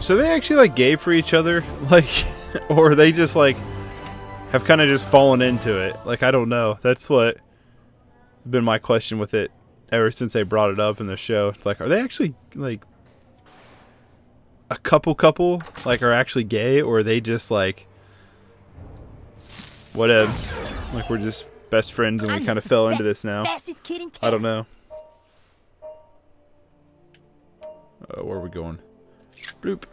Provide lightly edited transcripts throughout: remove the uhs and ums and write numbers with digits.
So they actually like gay for each other, like, or they just like have kind of just fallen into it. Like, I don't know. That's what been my question with it ever since they brought it up in the show. It's like, are they actually like a couple like are actually gay, or are they just like whatevs? Like, we're just best friends and we kind of fell into this now. I don't know. Where are we going? Bloop.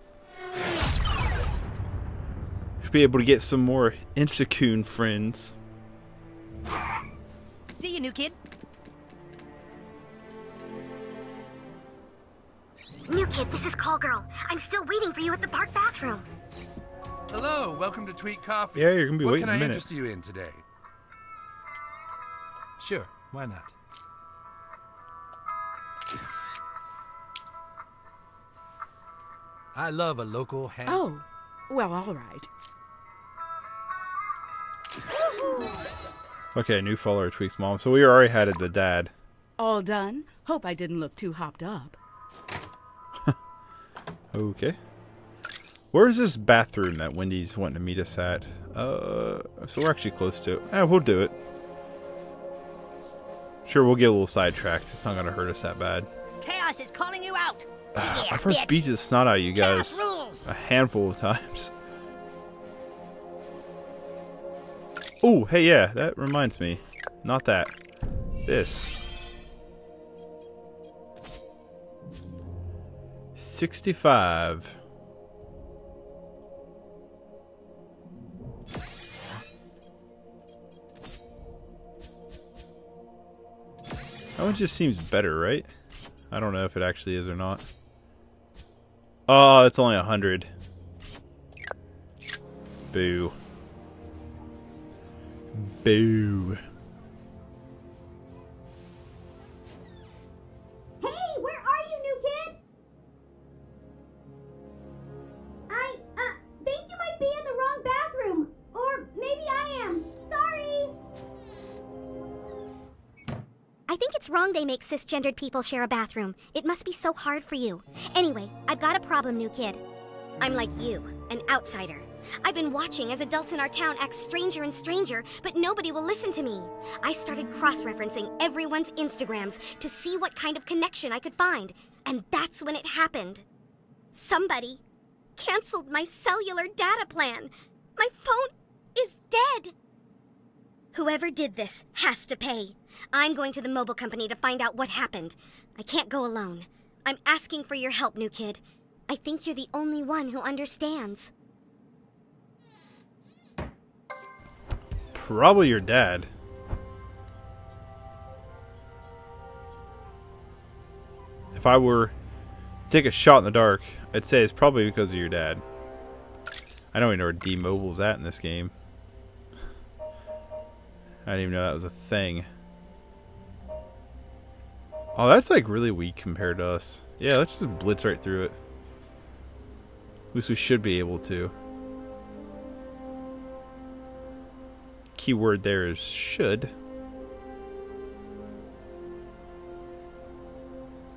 Should be able to get some more Insta-coon friends. See you, new kid. New kid, this is Call Girl. I'm still waiting for you at the park bathroom. Hello, welcome to Tweet Coffee. Yeah, you're gonna be waiting a minute. What can I interest you in today? Sure, why not? I love a local ham. Oh, well, all right. Okay, new follower Tweak's mom. So we already had it, the dad. All done. Hope I didn't look too hopped up. Okay. Where is this bathroom that Wendy's wanting to meet us at? So we're actually close to it. Eh, we'll do it. Sure, we'll get a little sidetracked. It's not gonna hurt us that bad. Chaos is calling you out. Yeah, I've heard beat the snot out of you guys a handful of times. Oh, hey, yeah, that reminds me. Not that. This. 65. That one just seems better, right? I don't know if it actually is or not. Oh, it's only 100. Boo. Boo. Hey, where are you, new kid? I think you might be in the wrong bathroom. Or maybe I am. Sorry. I think it's wrong they make cisgendered people share a bathroom. It must be so hard for you. Anyway, I've got a problem, new kid. I'm like you, an outsider. I've been watching as adults in our town act stranger and stranger, but nobody will listen to me. I started cross-referencing everyone's Instagrams to see what kind of connection I could find, and that's when it happened. Somebody canceled my cellular data plan. My phone is dead. Whoever did this has to pay. I'm going to the mobile company to find out what happened. I can't go alone. I'm asking for your help, new kid. I think you're the only one who understands. Probably your dad. If I were to take a shot in the dark, I'd say it's probably because of your dad. I don't even know where D-Mobile's at in this game. I didn't even know that was a thing. Oh, that's like really weak compared to us. Yeah, let's just blitz right through it. At least we should be able to. Keyword there is should.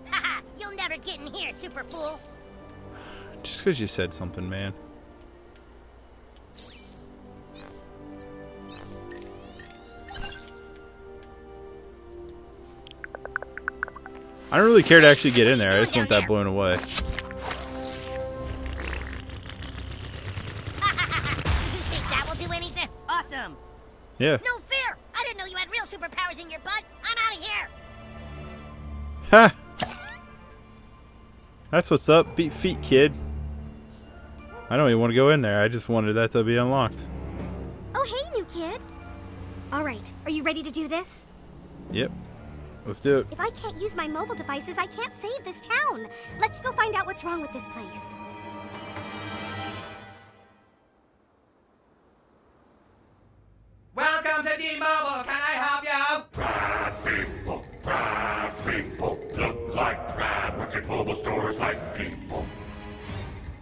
Haha, you'll never get in here, super fool. Just because you said something, man. I don't really care to actually get in there. I just want that blown away. Yeah. No fear! I didn't know you had real superpowers in your butt. I'm out of here. Ha! That's what's up. Beat feet, kid. I don't even want to go in there. I just wanted that to be unlocked. Oh, hey, new kid. All right. Are you ready to do this? Yep. Let's do it. If I can't use my mobile devices, I can't save this town. Let's go find out what's wrong with this place. Welcome to D-Mobile, can I help you? Brad people, look like Brad, wicked mobile stores like people.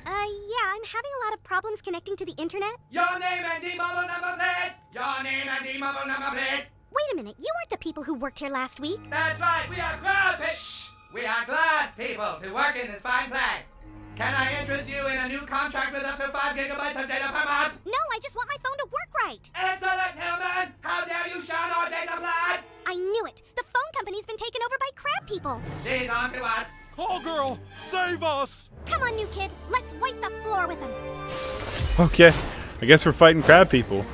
Yeah, I'm having a lot of problems connecting to the internet. Your name and D-Mobile number, please! Your name and D-Mobile number, please! Wait a minute, you weren't the people who worked here last week. That's right, we are glad people to work in this fine place. Can I interest you in a new contract with up to 5 gigabytes of data per month? No, I just want my phone to work right. Insolent human! How dare you shout our data plan? I knew it. The phone company's been taken over by crab people. She's on to us. Call Girl, save us! Come on, New Kid. Let's wipe the floor with him. Okay. I guess we're fighting crab people.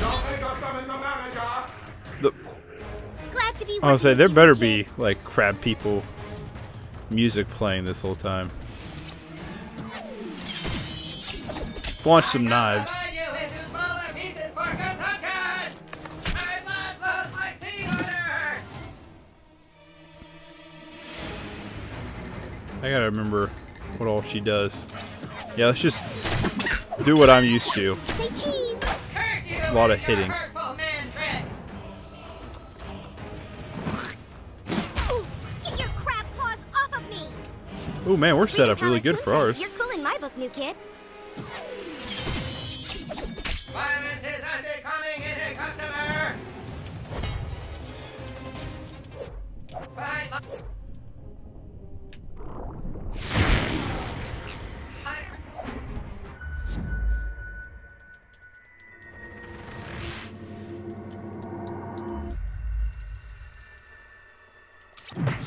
Glad to be I'll say there better be, like, crab people music playing this whole time. Launch some knives. I gotta remember what all she does. Yeah, let's just do what I'm used to. A lot of hitting. Oh man, we're set up really good for ours. You're cool in my book, New Kid. Violence is unbecoming in a customer. I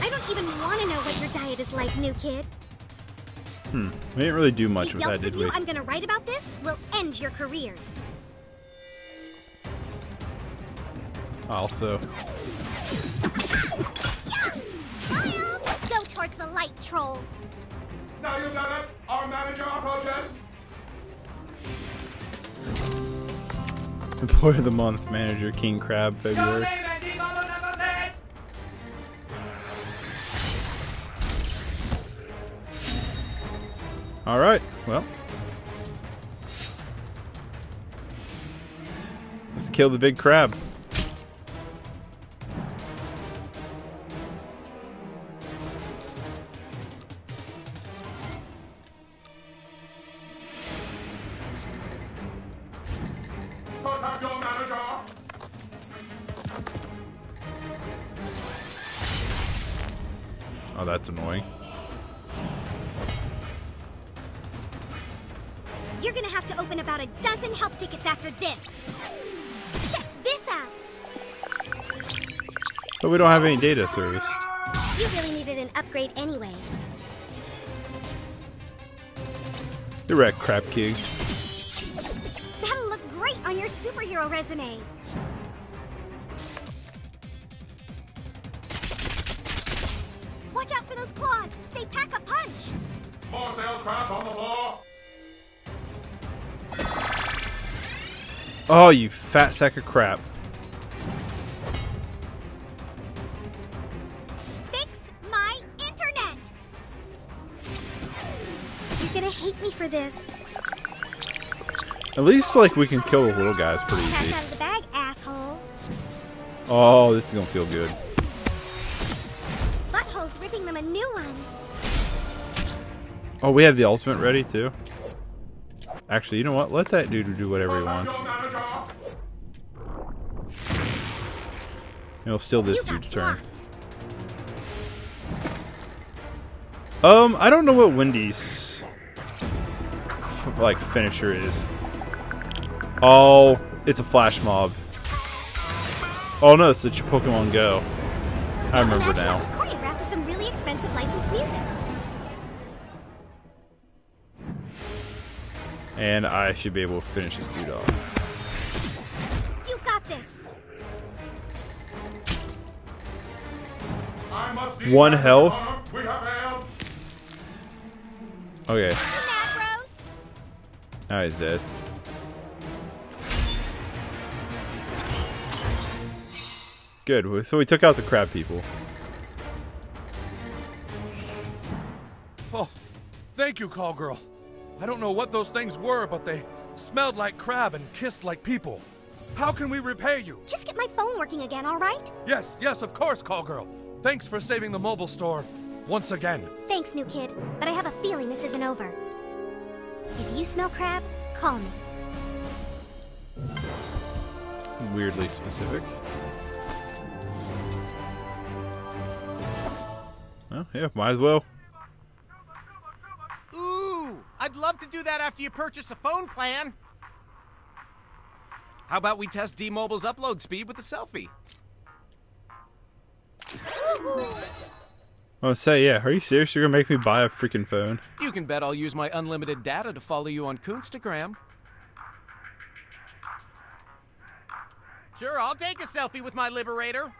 don't even want to know what your diet is like, New Kid. We didn't really do much with that, did we? I'm gonna write about this. We'll end your careers. Also. Go towards the light, troll. Now you've done it. Our manager approaches. Employee of the month, manager, King Crab, February. All right, well, let's kill the big crab. Oh, that's annoying. You're gonna have to open about 12 help tickets after this. Check this out. But we don't have any data service. You really needed an upgrade anyway. Direct crap keg. That'll look great on your superhero resume. Watch out for those claws. They pack a punch. More sales crap on the floor. Oh, you fat sack of crap. Fix my internet! You're gonna hate me for this. At least, like, we can kill the little guys pretty easy. Out of the bag, asshole. Oh, this is gonna feel good. Butthole's ripping them a new one. Oh, we have the ultimate ready, too? Actually, you know what? Let that dude do whatever he wants. It'll steal this dude's turn. I don't know what Wendy's like finisher is. Oh, it's a flash mob. Oh no, it's a Pokemon Go. I remember now. Choreographed to some really expensive licensed music. And I should be able to finish this dude off. You got this. One health. Okay. Now he's dead. Good. So we took out the crab people. Oh, thank you, Call Girl. I don't know what those things were, but they smelled like crab and kissed like people. How can we repay you? Just get my phone working again, all right? Yes, yes, of course, Call Girl. Thanks for saving the mobile store once again. Thanks, New Kid, but I have a feeling this isn't over. If you smell crab, call me. Weirdly specific. Well, yeah, might as well. Ooh. love to do that after you purchase a phone plan. How about we test D-Mobile's upload speed with a selfie? I was saying, yeah, are you serious? You're gonna make me buy a freaking phone? You can bet I'll use my unlimited data to follow you on Coonstagram. Sure, I'll take a selfie with my liberator.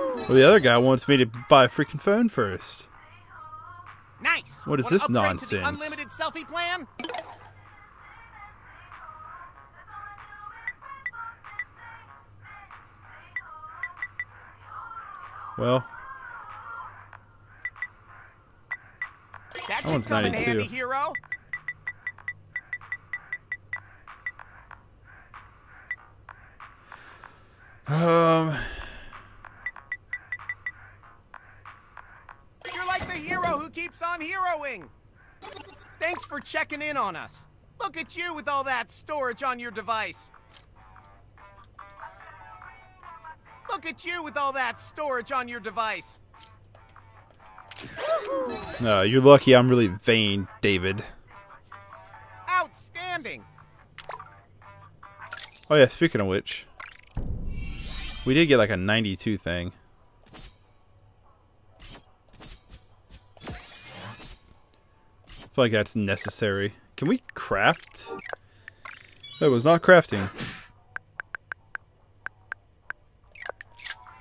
Well, the other guy wants me to buy a freaking phone first. Nice. What is this nonsense? The unlimited selfie plan? Well, that should come in handy, hero. You're like the hero who keeps on heroing. Thanks for checking in on us. Look at you with all that storage on your device. Look at you with all that storage on your device. No, you're lucky I'm really vain, David. Outstanding. Oh yeah, speaking of which, we did get like a 92 thing. I feel like that's necessary. Can we craft? That was not crafting.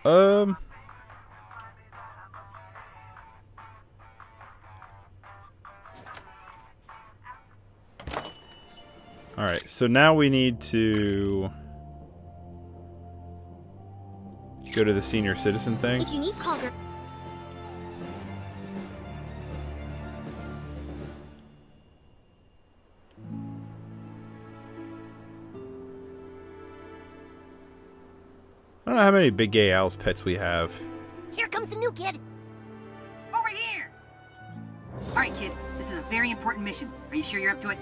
All right, so now we need to go to the senior citizen thing. If you need Call Girl. I don't know how many big gay owls pets we have. Here comes the new kid. Over here. All right, kid. This is a very important mission. Are you sure you're up to it?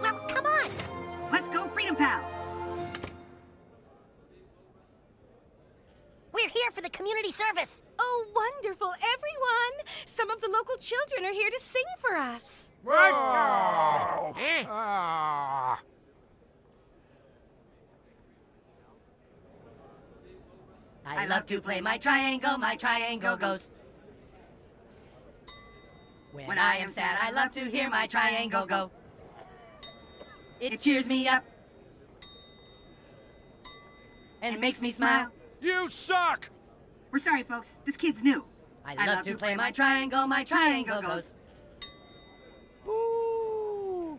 Well, come on. Let's go, Freedom Pals. We're here for the community service. Oh, wonderful, everyone. Some of the local children are here to sing for us. Oh. Oh. I love to play my triangle goes. When I am sad, I love to hear my triangle go. It cheers me up. And it makes me smile. You suck! We're sorry, folks. This kid's new. I love to play my triangle goes. Boo!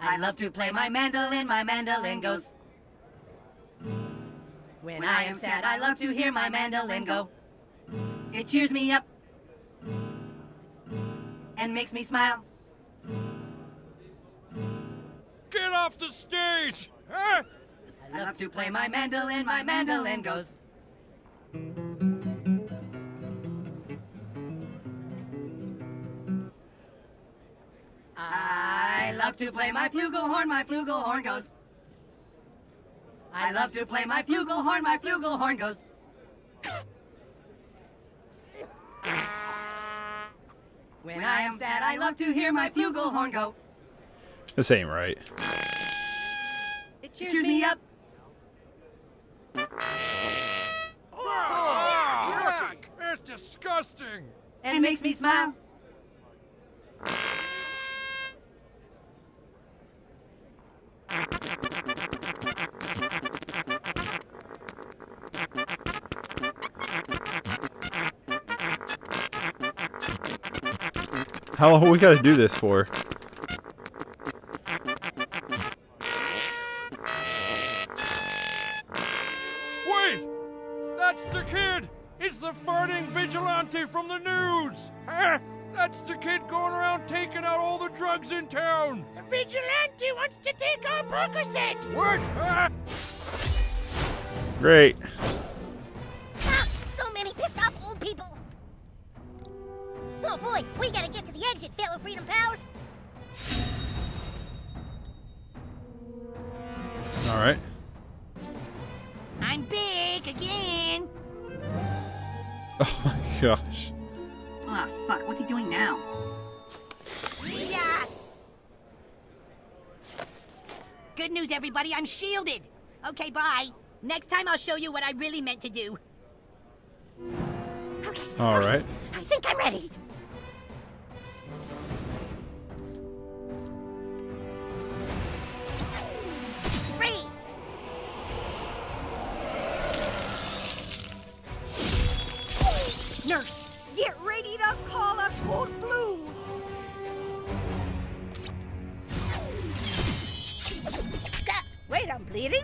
I love to play my mandolin goes. When I am sad, I love to hear my mandolin go. It cheers me up and makes me smile. Get off the stage! Huh? I love to play my mandolin goes. I love to play my flugelhorn goes. I love to play my flugelhorn goes. When I am sad, I love to hear my flugelhorn go. This ain't right. It cheers me up. Oh, yuck. It's disgusting. And it makes me smile. How long we gotta do this for? Wait! That's the kid! It's the farting vigilante from the news! Huh? That's the kid going around taking out all the drugs in town! The vigilante wants to take our Percocet! What? Ah. Great. Ah, so many pissed off old people! Oh boy, we gotta get to the exit, fellow Freedom Pals! Alright. I'm big again! Oh my gosh. What's he doing now? Yeah. Good news, everybody. I'm shielded. Okay, bye. Next time I'll show you what I really meant to do. Okay. All right. I think I'm ready. Nurse, get ready to call a code blue. Wait, I'm bleeding?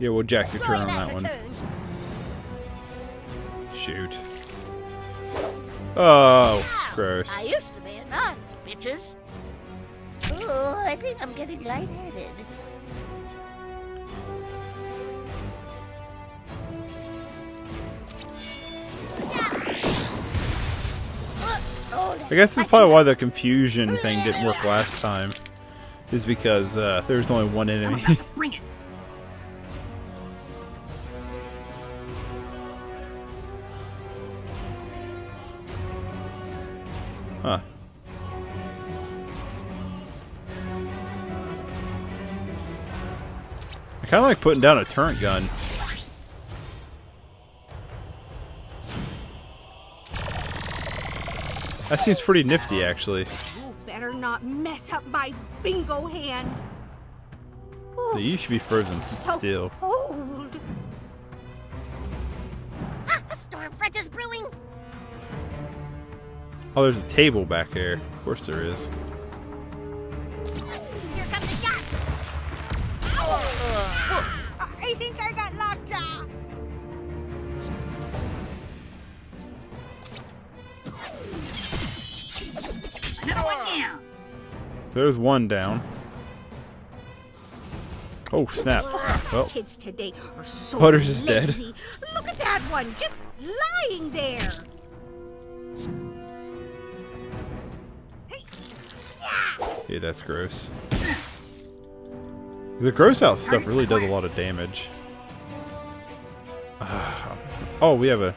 Yeah, well, Jack, your turn on that one. Shoot. Oh, gross. I used to be a nun, bitches. Oh, I think I'm getting lightheaded. I guess that's probably why the confusion thing didn't work last time. Is because there was only one enemy. Bring it. Huh. I kind of like putting down a turret gun. That seems pretty nifty, actually. You better not mess up my bingo hand. So you should be frozen still. Cold. Ah, a storm front is brewing. Oh, there's a table back here. Of course there is. I think I got locked out. Another one down. There's one down. Oh snap! Oh, kids today are so Butters is dead. Look at that one, just lying there. Hey, yeah, that's gross. The gross out stuff really does a lot of damage. Oh, we have a...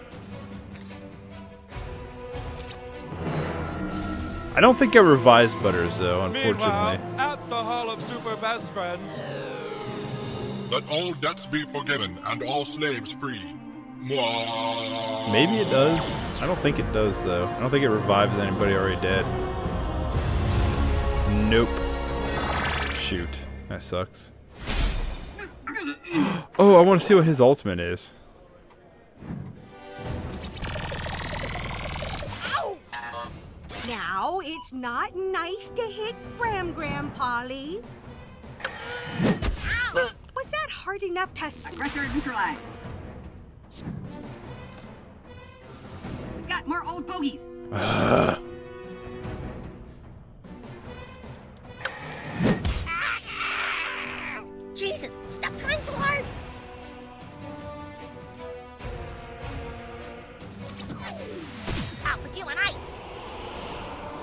I don't think I revised Butters, though, unfortunately. Meanwhile, at the Hall of Super Best Friends... Let all debts be forgiven and all slaves free. Mwah. Maybe it does. I don't think it does, though. I don't think it revives anybody already dead. Nope. Shoot. That sucks. Oh, I want to see what his ultimate is. Ow! Now, it's not nice to hit Gram Polly. Was that hard enough to Aggressor neutralized. We've got more old bogeys.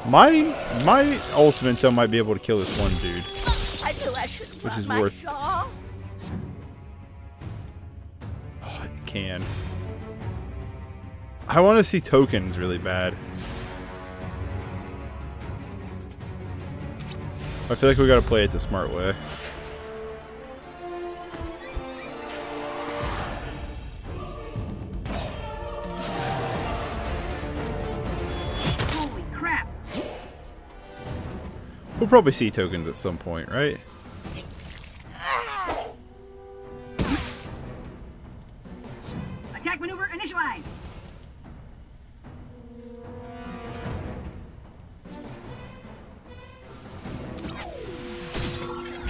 My ultimate though might be able to kill this one dude, which is worth. Oh, it can. I want to see tokens really bad. I feel like we gotta play it the smart way. We'll probably see tokens at some point, right? Attack maneuver initialized.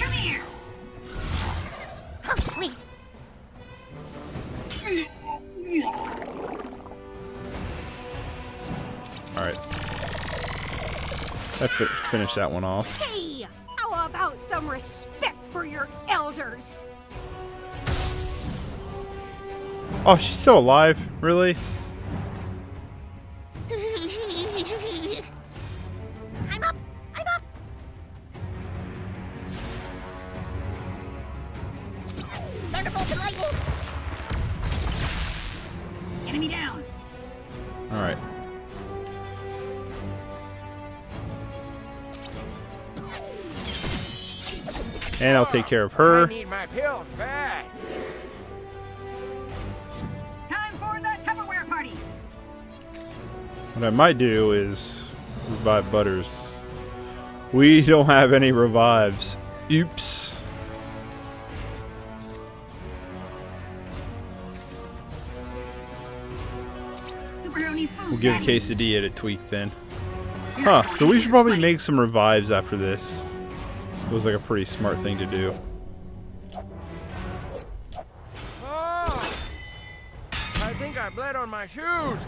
Come here. Oh, sweet. All right. Let's finish that one off. Hey, how about some respect for your elders? Oh, she's still alive, really? I'm up. I'm up. Thunderbolts and lightning. Enemy down. All right. And I'll take care of her. I need my pills back. Time for the Tupperware party. What I might do is revive Butters. We don't have any revives. Oops. We'll give Quesadilla a tweak then. Huh, so we should probably make some revives after this. It was like a pretty smart thing to do. Oh, I think I bled on my shoes.